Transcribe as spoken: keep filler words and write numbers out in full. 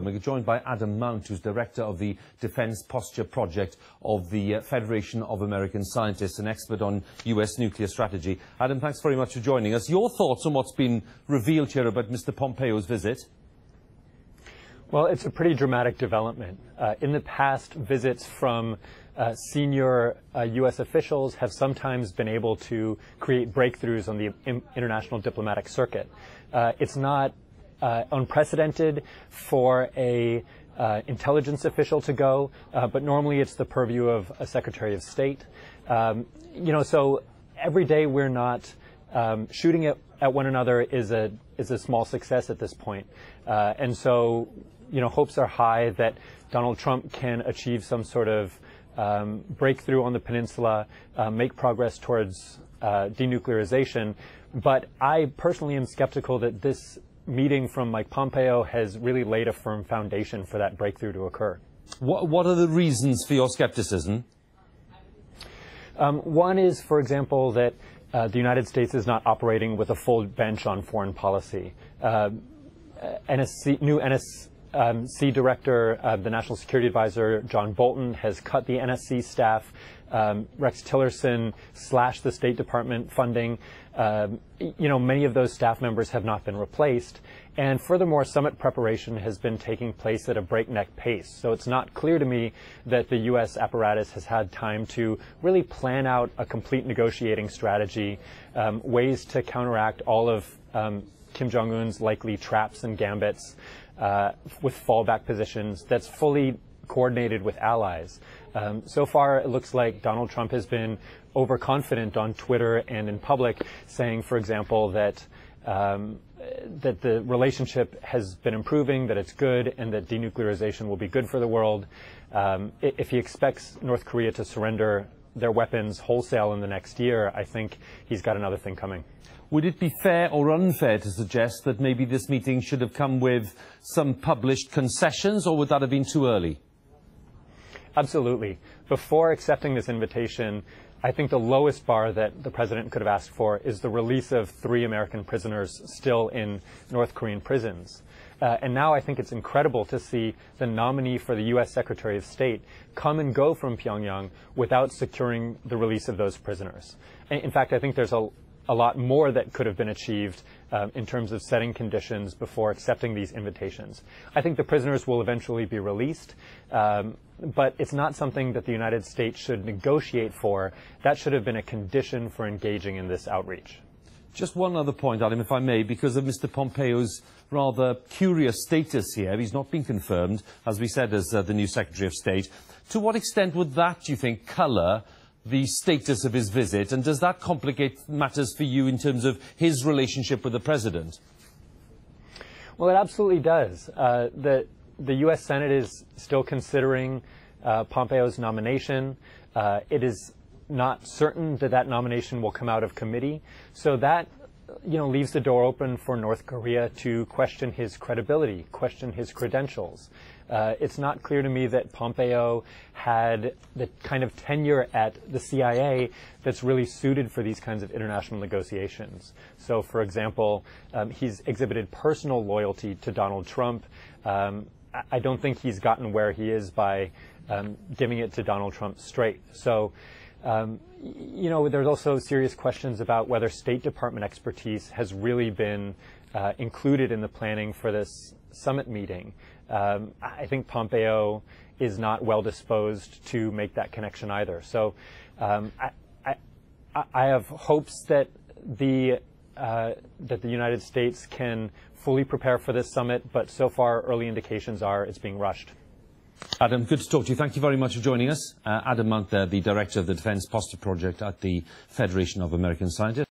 And we're joined by Adam Mount, who's director of the Defense Posture Project of the Federation of American Scientists, an expert on U S nuclear strategy. Adam, thanks very much for joining us. Your thoughts on what's been revealed here about Mister Pompeo's visit? Well, it's a pretty dramatic development. Uh, in the past, visits from uh, senior uh, U S officials have sometimes been able to create breakthroughs on the international diplomatic circuit. Uh, it's not uh, unprecedented for a uh, intelligence official to go, uh, but normally it's the purview of a Secretary of State. Um, you know, so every day we're not um, shooting at, at one another is a is a small success at this point. Uh, and so, you know, hopes are high that Donald Trump can achieve some sort of um, breakthrough on the peninsula, uh, make progress towards uh, denuclearization. But I personally am skeptical that this meeting from Mike Pompeo has really laid a firm foundation for that breakthrough to occur. What, what are the reasons for your skepticism? Um, one is, for example, that Uh, the United States is not operating with a full bench on foreign policy. Uh, N S C, new N S C director, uh, the National Security Advisor, John Bolton, has cut the N S C staff. Um, Rex Tillerson slashed the State Department funding. Um, you know, many of those staff members have not been replaced. And furthermore, summit preparation has been taking place at a breakneck pace. So it's not clear to me that the U S apparatus has had time to really plan out a complete negotiating strategy, um, ways to counteract all of um, Kim Jong-un's likely traps and gambits uh, with fallback positions that's fully coordinated with allies. Um, so far, it looks like Donald Trump has been overconfident on Twitter and in public, saying, for example, that um, that the relationship has been improving, that it's good, and that denuclearization will be good for the world. Um, if he expects North Korea to surrender their weapons wholesale in the next year, I think he's got another thing coming. Would it be fair or unfair to suggest that maybe this meeting should have come with some published concessions, or would that have been too early? Absolutely. Before accepting this invitation, I think the lowest bar that the president could have asked for is the release of three American prisoners still in North Korean prisons. Uh, and now I think it's incredible to see the nominee for the U S Secretary of State come and go from Pyongyang without securing the release of those prisoners. In fact, I think there's a, a lot more that could have been achieved uh, in terms of setting conditions before accepting these invitations. I think the prisoners will eventually be released. Um, But it's not something that the United States should negotiate for. That should have been a condition for engaging in this outreach. Just one other point, Adam, if I may, because of Mister Pompeo's rather curious status here. He's not been confirmed, as we said, as uh, the new Secretary of State. To what extent would that, do you think, colour the status of his visit? And does that complicate matters for you in terms of his relationship with the President? Well, it absolutely does. Uh, the The U S Senate is still considering uh, Pompeo's nomination. Uh, it is not certain that that nomination will come out of committee. So that, you know, leaves the door open for North Korea to question his credibility, question his credentials. Uh, it's not clear to me that Pompeo had the kind of tenure at the C I A that's really suited for these kinds of international negotiations. So, for example, um, he's exhibited personal loyalty to Donald Trump. Um, I don't think he's gotten where he is by um, giving it to Donald Trump straight. So, um, you know, there's also serious questions about whether State Department expertise has really been uh, included in the planning for this summit meeting. Um, I think Pompeo is not well disposed to make that connection either. So um, I, I, I have hopes that the Uh, that the United States can fully prepare for this summit, but so far early indications are it's being rushed. Adam, good to talk to you. Thank you very much for joining us. Uh, Adam Mount, the Director of the Defense Posture Project at the Federation of American Scientists.